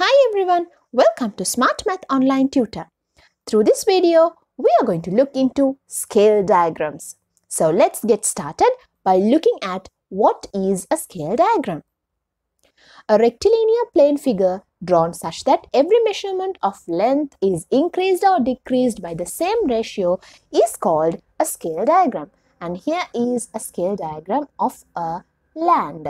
Hi everyone, welcome to Smart Math Online Tutor. Through this video, we are going to look into scale diagrams. So let's get started by looking at what is a scale diagram. A rectilinear plane figure drawn such that every measurement of length is increased or decreased by the same ratio is called a scale diagram. And here is a scale diagram of a land.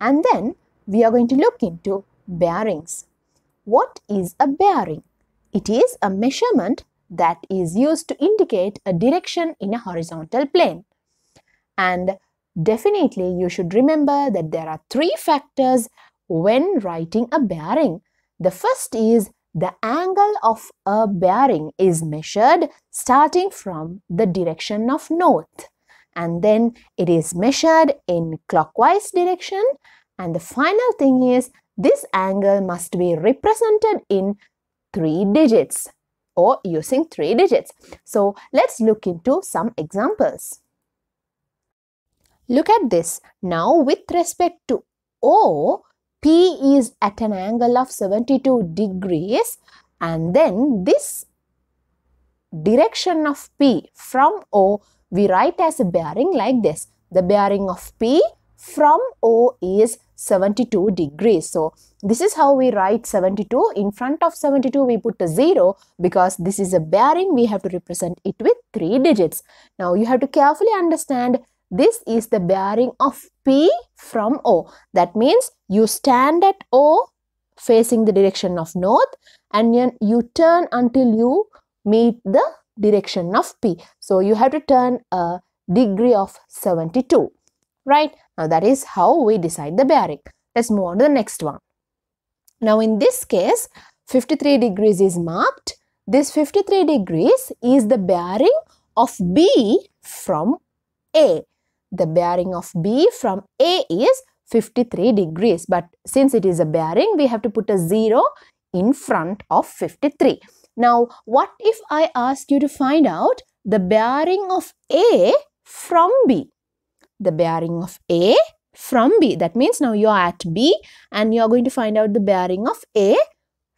And then we are going to look into bearings. What is a bearing? It is a measurement that is used to indicate a direction in a horizontal plane. And definitely you should remember that there are three factors when writing a bearing. The first is the angle of a bearing is measured starting from the direction of north. And then it is measured in clockwise direction. And the final thing is this angle must be represented in three digits or using three digits. So let's look into some examples. Look at this. Now with respect to O, P is at an angle of 72 degrees and then this direction of P from O we write as a bearing like this. The bearing of P from O is 72 degrees. So this is how we write 72. In front of 72 we put a 0 because this is a bearing, we have to represent it with three digits. Now you have to carefully understand this is the bearing of P from O. That means you stand at O facing the direction of north and then you turn until you meet the direction of P. So you have to turn a degree of 72. Right? Now that is how we decide the bearing. Let's move on to the next one. Now in this case, 53 degrees is marked. This 53 degrees is the bearing of B from A. The bearing of B from A is 53 degrees. But since it is a bearing, we have to put a 0 in front of 53. Now, what if I ask you to find out the bearing of A from B? The bearing of A from B. That means now you are at B and you are going to find out the bearing of A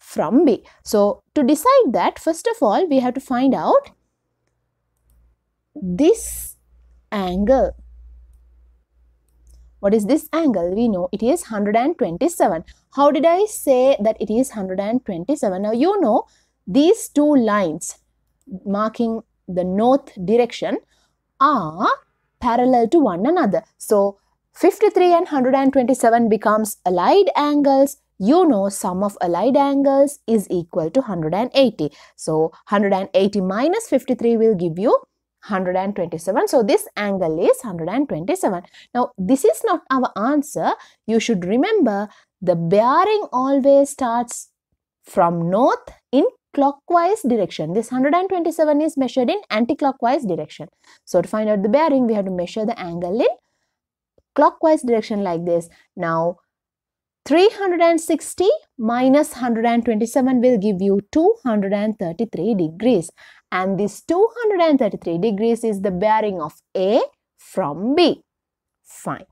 from B. So, to decide that, first of all, we have to find out this angle. What is this angle? We know it is 127. How did I say that it is 127? Now, you know these two lines marking the north direction are parallel to one another. So 53 and 127 becomes allied angles. You know sum of allied angles is equal to 180. So 180 minus 53 will give you 127. So this angle is 127. Now this is not our answer. You should remember the bearing always starts from north in clockwise direction. This 127 is measured in anti-clockwise direction. So to find out the bearing, we have to measure the angle in clockwise direction like this. Now 360 minus 127 will give you 233 degrees. And this 233 degrees is the bearing of A from B. Fine.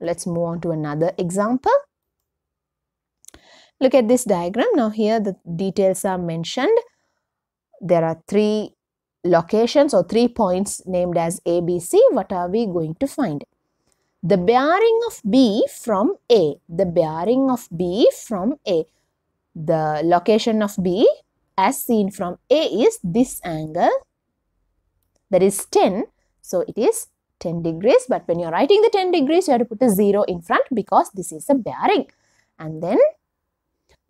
Let's move on to another example. Look at this diagram. Now here the details are mentioned. There are three locations or 3 points named as A, B, C. What are we going to find? The bearing of B from A. The bearing of B from A. The location of B as seen from A is this angle. That is 10. So it is 10 degrees. But when you are writing the 10 degrees, you have to put a 0 in front because this is a bearing. And then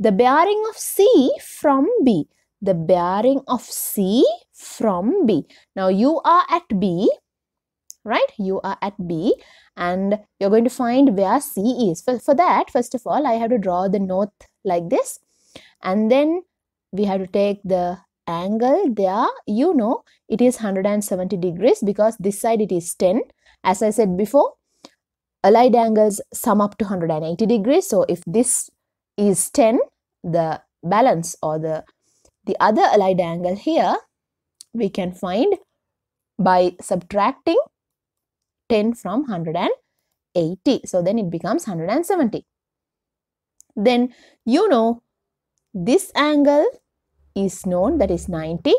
the bearing of C from B. The bearing of C from B. Now you are at B, right? You are at B and you're going to find where C is. For that, first of all, I have to draw the north like this. And then we have to take the angle there. You know it is 170 degrees because this side it is 10. As I said before, allied angles sum up to 180 degrees. So if this is 10, the balance or the other allied angle here we can find by subtracting 10 from 180. So then it becomes 170. then you know this angle is known, that is 90.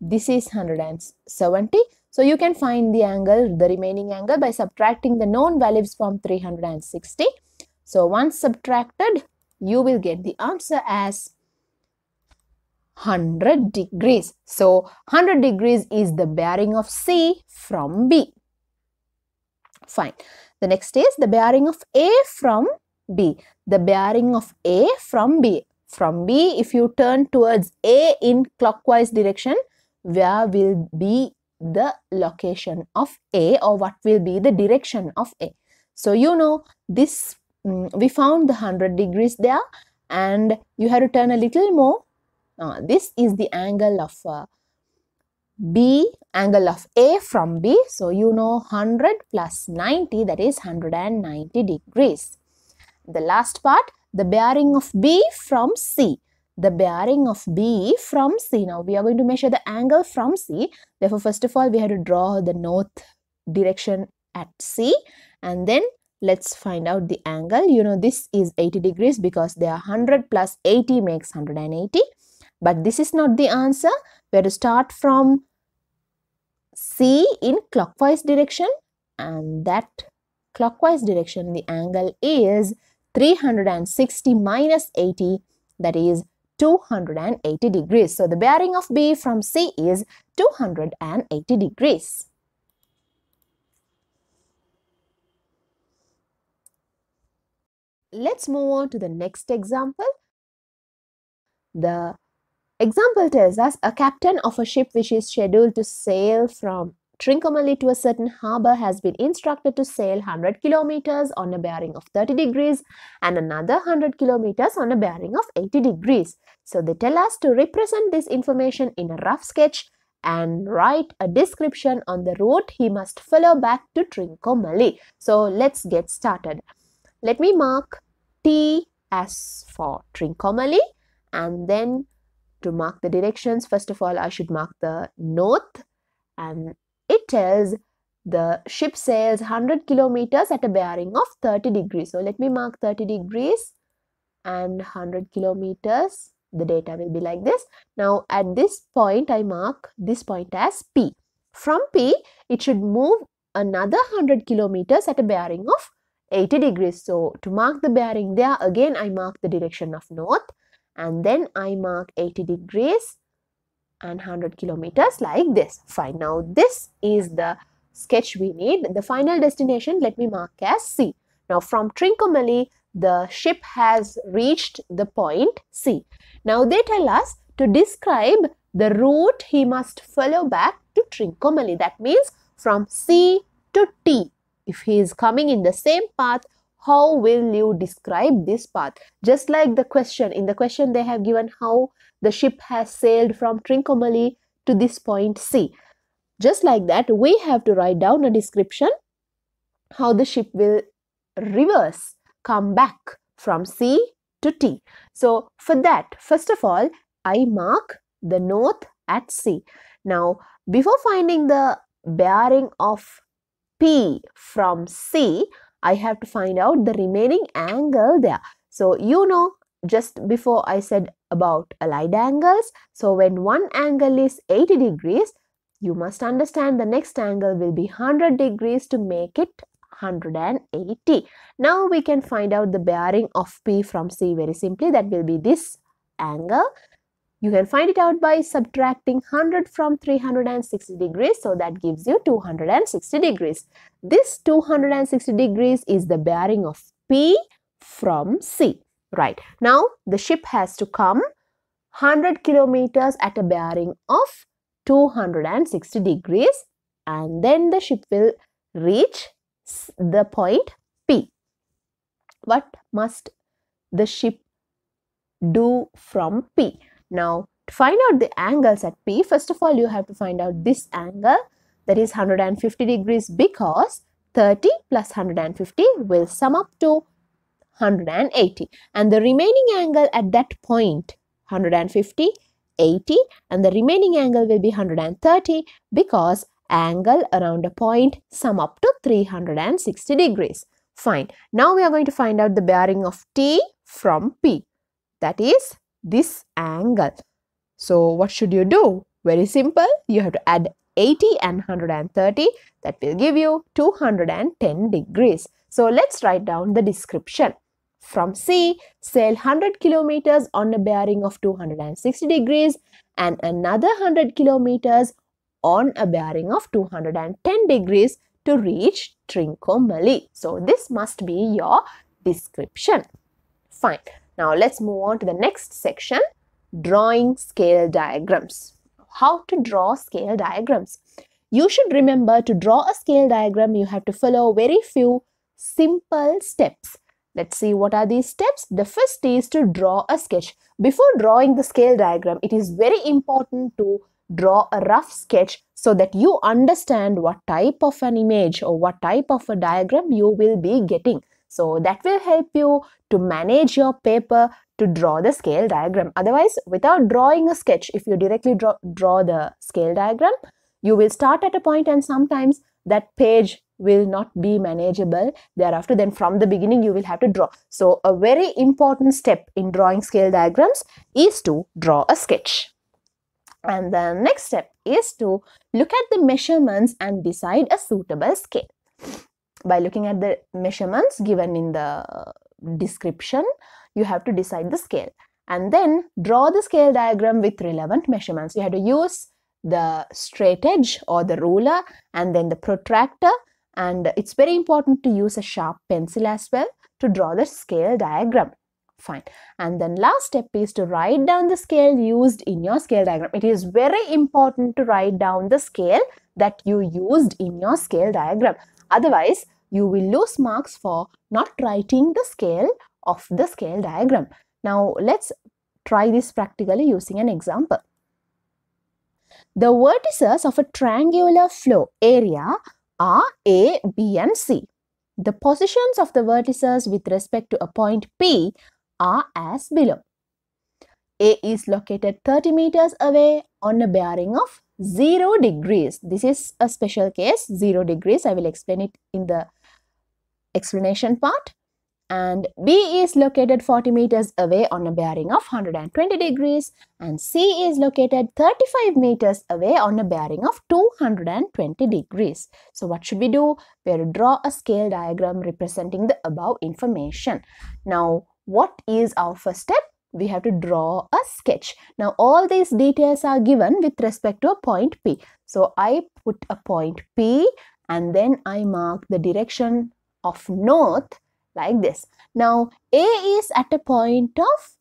This is 170. So you can find the angle, the remaining angle, by subtracting the known values from 360. So once subtracted, you will get the answer as 100 degrees. So 100 degrees is the bearing of C from B. Fine. The next is the bearing of A from B. The bearing of A from B. From B, if you turn towards A in clockwise direction, where will be the location of A, or what will be the direction of A? So you know this, we found the 100 degrees there, and you have to turn a little more. This is the angle of B, angle of A from B. So you know 100 plus 90, that is 190 degrees. The last part, the bearing of B from C. The bearing of B from C. Now we are going to measure the angle from C. Therefore, first of all, we have to draw the north direction at C, and then let's find out the angle. You know this is 80 degrees because they are 100 plus 80 makes 180. But this is not the answer. We have to start from C in clockwise direction, and that clockwise direction, the angle is 360 minus 80, that is 280 degrees. So the bearing of B from C is 280 degrees. Let's move on to the next example. The example tells us a captain of a ship which is scheduled to sail from Trincomalee to a certain harbour has been instructed to sail 100 kilometers on a bearing of 30 degrees and another 100 kilometers on a bearing of 80 degrees. So they tell us to represent this information in a rough sketch and write a description on the route he must follow back to Trincomalee. So let's get started. Let me mark T as for Trincomalee, and then to mark the directions, first of all I should mark the north, and it tells the ship sails 100 kilometers at a bearing of 30 degrees. So let me mark 30 degrees and 100 kilometers. The data will be like this. Now at this point, I mark this point as P. From P, it should move another 100 kilometers at a bearing of 80 degrees. So to mark the bearing there, again I mark the direction of north, and then I mark 80 degrees and 100 kilometers like this. Fine. Now this is the sketch we need. The final destination, let me mark as C. Now from Trincomalee, the ship has reached the point C. Now they tell us to describe the route he must follow back to Trincomalee. That means from C to T. If he is coming in the same path, how will you describe this path? Just like the question, in the question they have given how the ship has sailed from Trincomalee to this point C. Just like that, we have to write down a description how the ship will reverse, come back from C to T. So for that, first of all, I mark the north at C. Now, before finding the bearing of P from C, I have to find out the remaining angle there. So you know, just before I said about allied angles. So when one angle is 80 degrees, you must understand the next angle will be 100 degrees to make it 180. Now we can find out the bearing of P from C very simply. That will be this angle. You can find it out by subtracting 100 from 360 degrees. So that gives you 260 degrees. This 260 degrees is the bearing of P from C. Right. Now the ship has to come 100 kilometers at a bearing of 260 degrees, and then the ship will reach the point P. What must the ship do from P? Now to find out the angles at P, first of all you have to find out this angle, that is 150 degrees, because 30 plus 150 will sum up to 180, and the remaining angle at that point 150, 80, and the remaining angle will be 130 because angle around a point sum up to 360 degrees. Fine. Now we are going to find out the bearing of T from P. That is this angle. So what should you do? Very simple. You have to add 80 and 130. That will give you 210 degrees. So let's write down the description. From C, sail 100 kilometers on a bearing of 260 degrees and another 100 kilometers on a bearing of 210 degrees to reach Trincomalee. So this must be your description. Fine. Now let's move on to the next section, drawing scale diagrams. How to draw scale diagrams? You should remember to draw a scale diagram, you have to follow very few simple steps. Let's see what are these steps. The first is to draw a sketch. Before drawing the scale diagram, it is very important to draw a rough sketch so that you understand what type of an image or what type of a diagram you will be getting. So that will help you to manage your paper to draw the scale diagram. Otherwise, without drawing a sketch, if you directly draw the scale diagram, you will start at a point and sometimes that page will not be manageable thereafter. Then from the beginning, you will have to draw. So a very important step in drawing scale diagrams is to draw a sketch. And the next step is to look at the measurements and decide a suitable scale. By looking at the measurements given in the description, you have to decide the scale and then draw the scale diagram with relevant measurements. You have to use the straight edge or the ruler and then the protractor, and it's very important to use a sharp pencil as well to draw the scale diagram. Fine. And then last step is to write down the scale used in your scale diagram. It is very important to write down the scale that you used in your scale diagram. Otherwise, you will lose marks for not writing the scale of the scale diagram. Now, let's try this practically using an example. The vertices of a triangular flow area are A, B and C. The positions of the vertices with respect to a point P are as below. A is located 30 meters away on a bearing of 0 degrees. This is a special case, 0 degrees. I will explain it in the explanation part. And B is located 40 meters away on a bearing of 120 degrees. And C is located 35 meters away on a bearing of 220 degrees. So what should we do? We have to draw a scale diagram representing the above information. Now, what is our first step? We have to draw a sketch. Now, all these details are given with respect to a point P. So I put a point P and then I mark the direction of north like this. Now, A is at a point of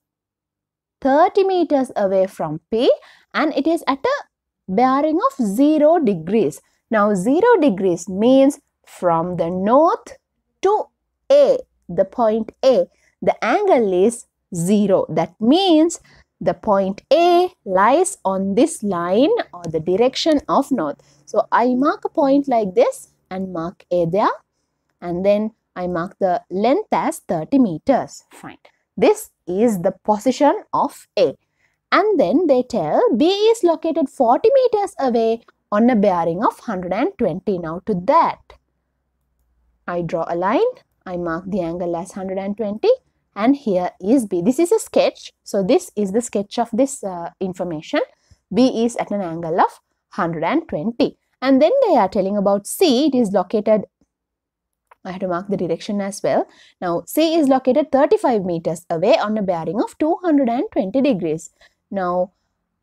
30 meters away from P and it is at a bearing of 0 degrees. Now, 0 degrees means from the north to A, the point A, the angle is 0. That means the point A lies on this line or the direction of north. So I mark a point like this and mark A there and then I mark the length as 30 meters. Fine. This is the position of A. And then they tell B is located 40 meters away on a bearing of 120. Now to that, I draw a line. I mark the angle as 120. And here is B. This is a sketch. So this is the sketch of this information. B is at an angle of 120. And then they are telling about C. It is located, I have to mark the direction as well. Now C is located 35 meters away on a bearing of 220 degrees. Now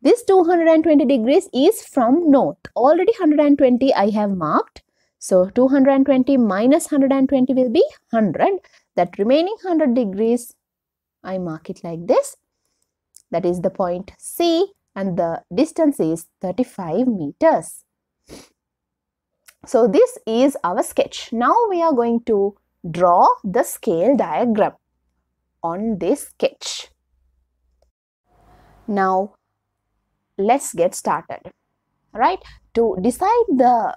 this 220 degrees is from north. Already 120 I have marked. So 220 minus 120 will be 100. That remaining 100 degrees, I mark it like this. That is the point C and the distance is 35 meters. So this is our sketch. Now we are going to draw the scale diagram on this sketch. Now let's get started. Right? To decide the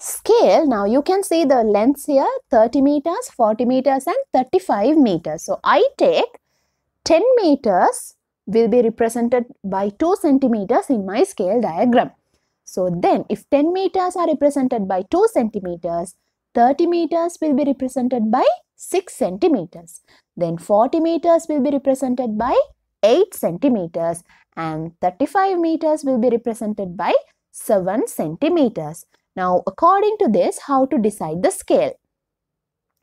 scale, now you can see the lengths here, 30 meters, 40 meters and 35 meters. So I take 10 meters will be represented by 2 centimeters in my scale diagram. So then if 10 meters are represented by 2 centimeters, 30 meters will be represented by 6 centimeters. Then 40 meters will be represented by 8 centimeters. And 35 meters will be represented by 7 centimeters. Now, according to this, how to decide the scale?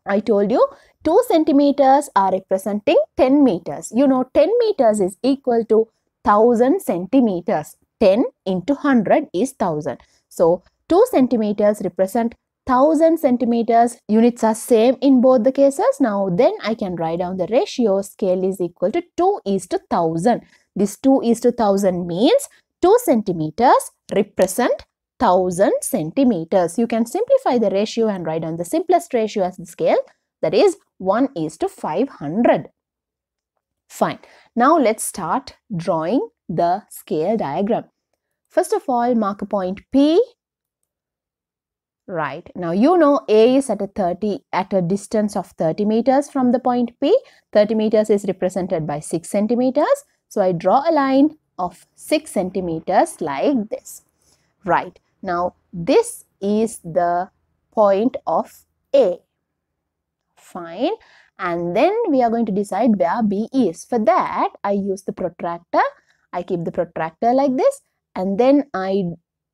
I told you 2 centimeters are representing 10 meters. You know 10 meters is equal to 1000 centimeters. 10 into 100 is 1000. So, 2 centimeters represent 1000 centimeters. Units are same in both the cases. Now, then I can write down the ratio. Scale is equal to 2 is to 1000. This 2 is to 1000 means 2 centimeters represent 1000 centimeters. You can simplify the ratio and write down the simplest ratio as the scale, that is 1 is to 500. Fine. Now let's start drawing the scale diagram. First of all, mark a point P. Right. Now you know A is at a distance of 30 meters from the point P. 30 meters is represented by 6 centimeters. So I draw a line of 6 centimeters like this. Right. Now, this is the point of A. Fine. And then we are going to decide where B is. For that, I use the protractor. I keep the protractor like this. And then I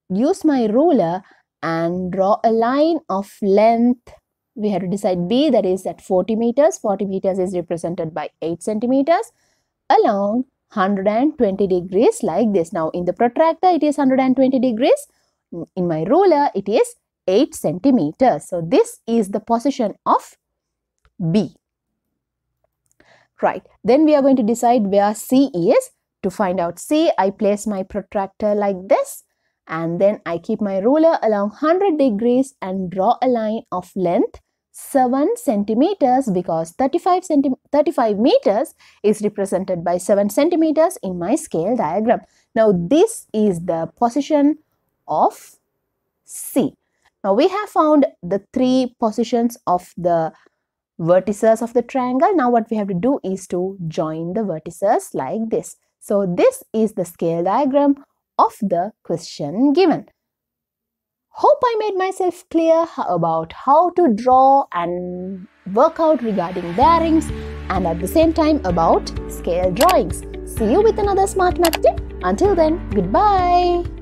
use my ruler and draw a line of length. We have to decide B, that is at 40 meters. 40 meters is represented by 8 centimeters along 120 degrees like this. Now, in the protractor, it is 120 degrees. In my ruler, it is 8 centimeters. So, this is the position of B. Right. Then we are going to decide where C is. To find out C, I place my protractor like this. And then I keep my ruler along 100 degrees and draw a line of length 7 centimeters, because 35 meters is represented by 7 centimeters in my scale diagram. Now, this is the position of C. Now, we have found the 3 positions of the vertices of the triangle. Now, what we have to do is to join the vertices like this. So, this is the scale diagram of the question given. Hope I made myself clear about how to draw and work out regarding bearings and at the same time about scale drawings. See you with another Smart Math tip. Until then, goodbye.